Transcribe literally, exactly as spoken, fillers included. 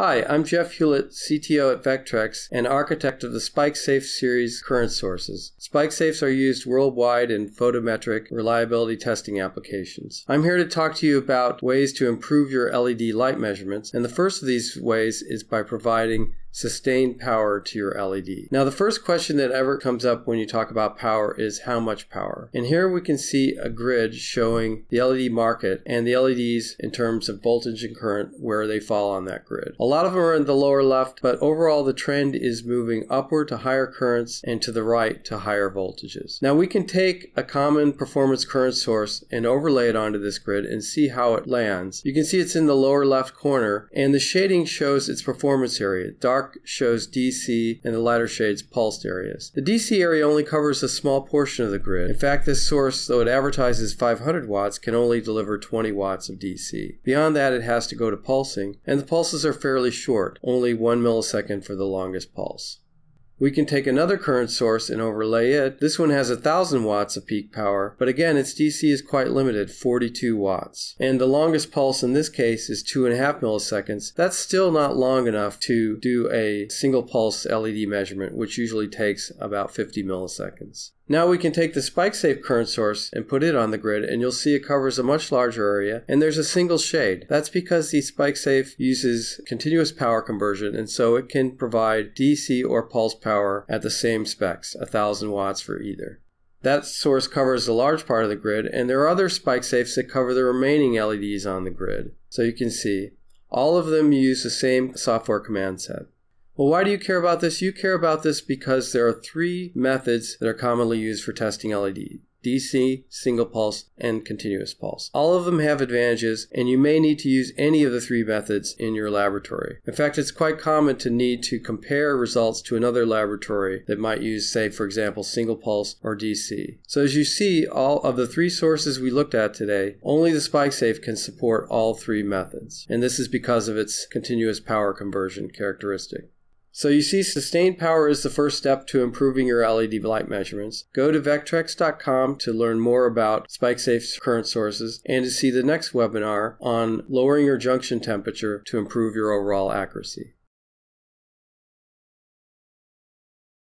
Hi, I'm Jeff Hulett, C T O at Vektrex and architect of the SpikeSafe series current sources. SpikeSafes are used worldwide in photometric reliability testing applications. I'm here to talk to you about ways to improve your L E D light measurements, and the first of these ways is by providing sustained power to your L E D. Now, the first question that ever comes up when you talk about power is how much power. And here we can see a grid showing the L E D market and the L E Ds in terms of voltage and current, where they fall on that grid. A lot of them are in the lower left, but overall the trend is moving upward to higher currents and to the right to higher voltages. Now, we can take a common performance current source and overlay it onto this grid and see how it lands. You can see it's in the lower left corner, and the shading shows its performance area. Dark Dark shows D C and the lighter shades pulsed areas. The D C area only covers a small portion of the grid. In fact, this source, though it advertises five hundred watts, can only deliver twenty watts of D C. Beyond that, it has to go to pulsing, and the pulses are fairly short, only one millisecond for the longest pulse. We can take another current source and overlay it. This one has one thousand watts of peak power, but again, its D C is quite limited, forty-two watts. And the longest pulse in this case is two point five milliseconds. That's still not long enough to do a single pulse L E D measurement, which usually takes about fifty milliseconds. Now we can take the SpikeSafe current source and put it on the grid, and you'll see it covers a much larger area, and there's a single shade. That's because the SpikeSafe uses continuous power conversion, and so it can provide D C or pulse power at the same specs, one thousand watts for either. That source covers a large part of the grid, and there are other SpikeSafes that cover the remaining L E Ds on the grid. So you can see all of them use the same software command set. Well, why do you care about this? You care about this because there are three methods that are commonly used for testing L E D: D C, single pulse, and continuous pulse. All of them have advantages, and you may need to use any of the three methods in your laboratory. In fact, it's quite common to need to compare results to another laboratory that might use, say, for example, single pulse or D C. So as you see, all of the three sources we looked at today, only the SpikeSafe can support all three methods, and this is because of its continuous power conversion characteristic. So you see, sustained power is the first step to improving your L E D light measurements. Go to Vektrex dot com to learn more about SpikeSafe's current sources and to see the next webinar on lowering your junction temperature to improve your overall accuracy.